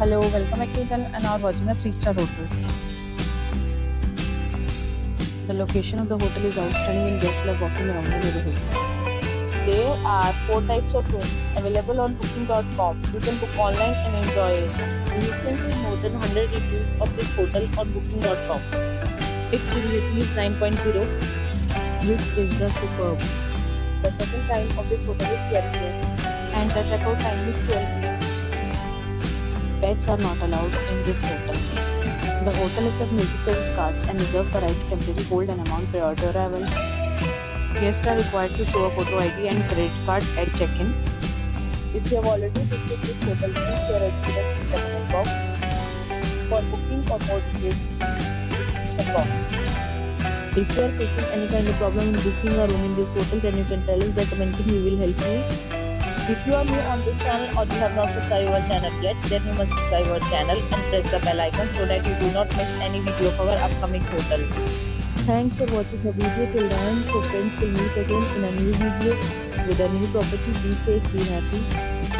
Hello, welcome back to the channel and are watching a 3-star hotel. The location of the hotel is outstanding and guests love walking around the neighborhood. There are 4 types of rooms available on booking.com. You can book online and enjoy it. You can see more than 100 reviews of this hotel on booking.com. Its review rating is 9.0, which is the superb. The check-in time of this hotel is 12 p.m. and the checkout time is 12 p.m. Pets are not allowed in this hotel. The hotel accepts major credit cards and reserves the right to temporarily hold an amount prior to arrival. Guests are required to show a photo ID and credit card at check-in. If you have already visited this hotel, please share your experience in the comment box. For booking or more details, description box. If you are facing any kind of problem in booking a room in this hotel, then you can tell us by commenting. We will help you. If you are new on this channel or you have not subscribed our channel yet, then you must subscribe our channel and press the bell icon so that you do not miss any video of our upcoming hotel. Thanks for watching the video till the end. So friends, will meet again in a new video with a new property. Be safe, be happy.